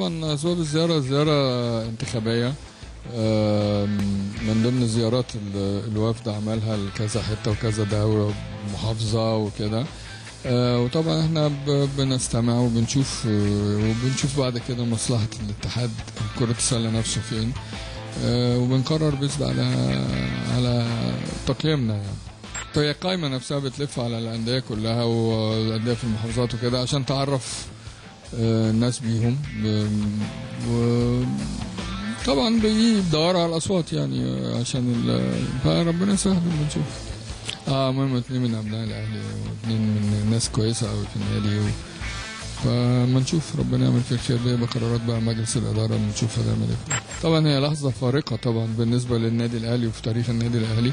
طبعا سبب الزيارة انتخابية من ضمن الزيارات الوفد عملها لكذا حتة وكذا دولة ومحافظة وكده، وطبعا احنا بنستمع وبنشوف بعد كده مصلحة الاتحاد كرة السلة نفسه فين، وبنقرر بس على تقييمنا. يعني هي القايمة نفسها بتلف على الأندية كلها والأندية في المحافظات وكده عشان تعرف الناس بيهم، وطبعا بيدوروا على الأصوات يعني عشان فربنا يسهل بنشوف. المهم 2 من أبناء الأهلي و2 من ناس كويسة أوي في النادي، فما نشوف ربنا يعمل فيك خير. دي بقرارات بقى مجلس الإدارة بنشوف هنعمل إيه. طبعا هي لحظة فارقة طبعا بالنسبة للنادي الأهلي وفي تاريخ النادي الأهلي،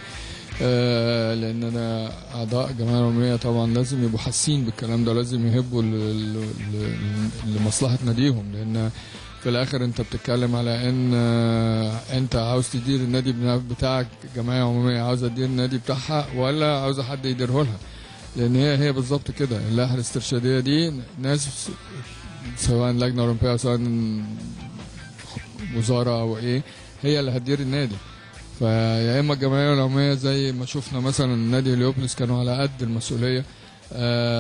لان انا اعضاء جمعيه عموميه طبعا لازم يبقوا حاسين بالكلام ده، لازم يهبوا لمصلحه ناديهم، لان في الاخر انت بتتكلم على ان انت عاوز تدير النادي بتاعك. جمعيه عموميه عاوزه تدير النادي بتاعها ولا عاوزه حد يديره لها؟ لان هي بالظبط كده. اللائحه الاسترشاديه دي ناس سواء لجنه اولمبيه او سواء وزاره او ايه هي اللي هتدير النادي. فيا اما الجمعيه العموميه زي ما شفنا مثلا نادي هليوبلس كانوا على قد المسؤوليه،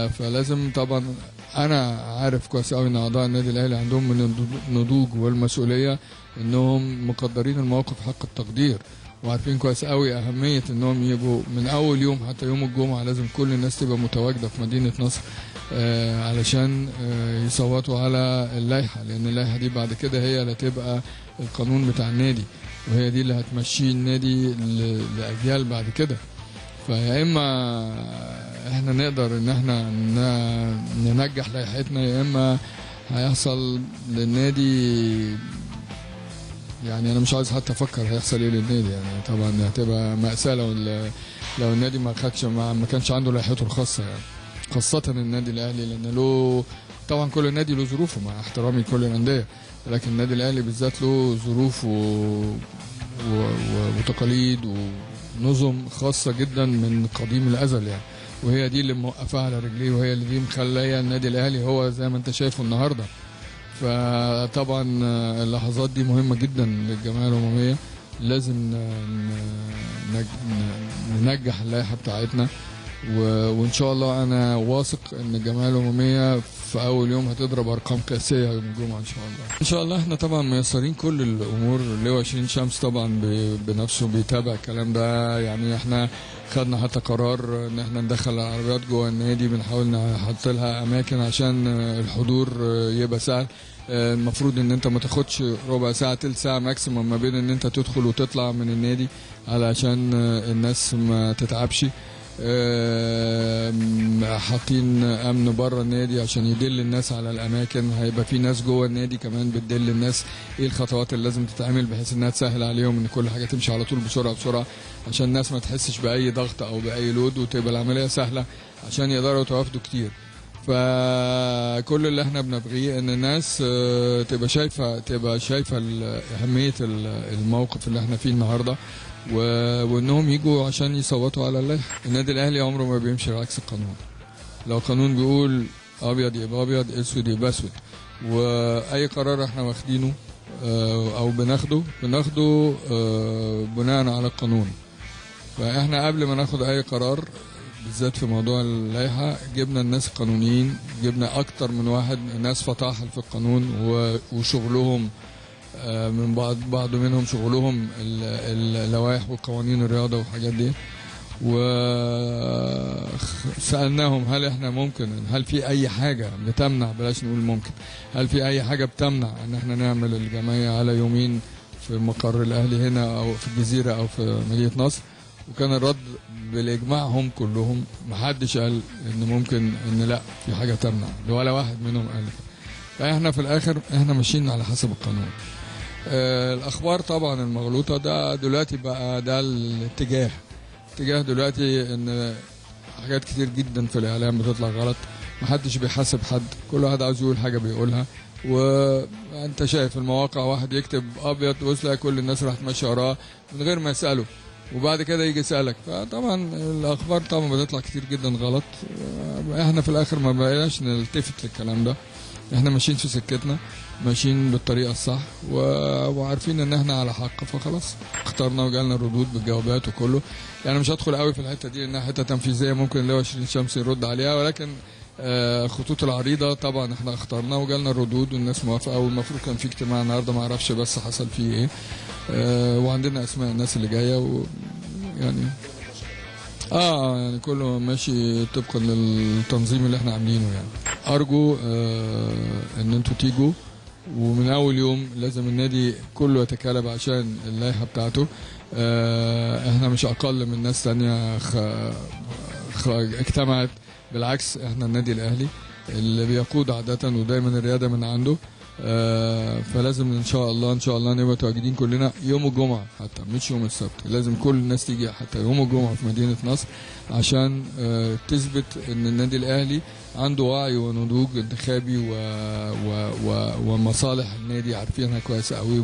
فلازم طبعا انا عارف كويس قوي ان اعضاء النادي الاهلي عندهم من النضوج والمسؤوليه انهم مقدرين المواقف حق التقدير، وعارفين كويس قوي اهميه انهم يجوا من اول يوم حتى يوم الجمعه. لازم كل الناس تبقى متواجده في مدينه نصر علشان يصوتوا على اللائحه، لان اللائحه دي بعد كده هي اللي تبقى القانون بتاع النادي، وهي دي اللي هتمشي النادي لاجيال بعد كده. فيا اما احنا نقدر ان احنا ننجح لائحتنا، يا اما هيحصل للنادي، يعني انا مش عايز حتى افكر هيحصل ايه للنادي. يعني طبعا هتبقى مأساة لو النادي ما كانش عنده لائحته الخاصه، يعني خاصه النادي الاهلي، لان له طبعا كل نادي له ظروفه مع احترامي كل الانديه، لكن النادي الاهلي بالذات له ظروف وتقاليد ونظم خاصه جدا من قديم الازل يعني، وهي دي اللي موقفاها على رجليه، وهي اللي دي مخليه النادي الاهلي هو زي ما انت شايفه النهارده. فطبعا اللحظات دي مهمه جدا للجمعيه العموميه، لازم ننجح اللائحه بتاعتنا، وان شاء الله انا واثق ان الجمعيه العموميه في اول يوم هتضرب ارقام قياسيه يوم الجمعه ان شاء الله. ان شاء الله احنا طبعا ميسرين كل الامور. لواء 20 شمس طبعا بنفسه بيتابع الكلام ده، يعني احنا خدنا حتى قرار ان احنا ندخل العربيات جوه النادي، بنحاول نحط لها اماكن عشان الحضور يبقى سهل. المفروض ان انت ما تاخدش ربع ساعه تلت ساعه ماكسيموم ما بين ان انت تدخل وتطلع من النادي علشان الناس ما تتعبش. حاطين امن بره النادي عشان يدل الناس على الاماكن، هيبقى في ناس جوه النادي كمان بتدل الناس ايه الخطوات اللي لازم تتعمل بحيث انها تسهل عليهم ان كل حاجه تمشي على طول بسرعه عشان الناس ما تحسش باي ضغط او باي لود، وتبقى العمليه سهله عشان يقدروا يتوافدوا كتير. فكل اللي احنا بنبغيه ان الناس تبقى شايفه اهميه الموقف اللي احنا فيه النهارده، وانهم يجوا عشان يصوتوا على اللائحه. النادي الاهلي عمره ما بيمشي عكس القانون. لو قانون بيقول ابيض يبقى ابيض، اسود يبقى اسود، واي قرار احنا واخدينه او بناخده بناء على القانون. فاحنا قبل ما ناخد اي قرار بالذات في موضوع اللائحه جبنا الناس القانونيين، جبنا اكتر من واحد ناس فطاحل في القانون وشغلهم من بعض منهم شغلهم اللوائح والقوانين الرياضه والحاجات دي، وسالناهم هل في اي حاجه بتمنع، بلاش نقول ممكن، هل في اي حاجه بتمنع ان احنا نعمل الجمعيه على يومين في مقر الاهلي هنا او في الجزيره او في مدينه نصر؟ وكان الرد بالاجماع هم كلهم محدش قال ان ممكن ان لا في حاجه تمنع، ولا واحد منهم قال. فاحنا في الاخر احنا ماشيين على حسب القانون. الاخبار طبعا المغلوطه ده دلوقتي بقى ده الاتجاه دلوقتي، ان حاجات كتير جدا في الاعلام بتطلع غلط، محدش بيحاسب حد، كل واحد عاوز يقول حاجه بيقولها، وانت شايف المواقع واحد يكتب ابيض ويسلق كل الناس راح تمشي وراه من غير ما يساله، وبعد كده يجي يسالك. فطبعا الاخبار طبعا بتطلع كتير جدا غلط. احنا في الاخر ما بقيناش نلتفت للكلام ده، احنا ماشيين في سكتنا، ماشيين بالطريقه الصح وعارفين ان احنا على حق، فخلاص اخترنا وجالنا الردود بالجوابات وكله. يعني مش هدخل قوي في الحته دي لانها حته تنفيذيه ممكن اللي هو شيرين شمس يرد عليها، ولكن الخطوط العريضه طبعا احنا اخترنا وجالنا الردود والناس موافقه، والمفروض كان في اجتماع النهارده ما اعرفش بس حصل فيه ايه. وعندنا اسماء الناس اللي جايه ويعني يعني كله ماشي طبقا للتنظيم اللي احنا عاملينه. يعني ارجو ان انتوا تيجوا، ومن اول يوم لازم النادي كله يتكالب عشان اللائحه بتاعته. احنا مش اقل من ناس ثانيه اجتمعت، بالعكس احنا النادي الاهلي اللي بيقود عاده ودايما الرياده من عنده. فلازم ان شاء الله نبقى متواجدين كلنا يوم الجمعه، حتى مش يوم السبت، لازم كل الناس تيجي حتى يوم الجمعه في مدينه نصر عشان تثبت ان النادي الاهلي عنده وعي ونضوج انتخابي ومصالح النادي عارفينها كويس قوي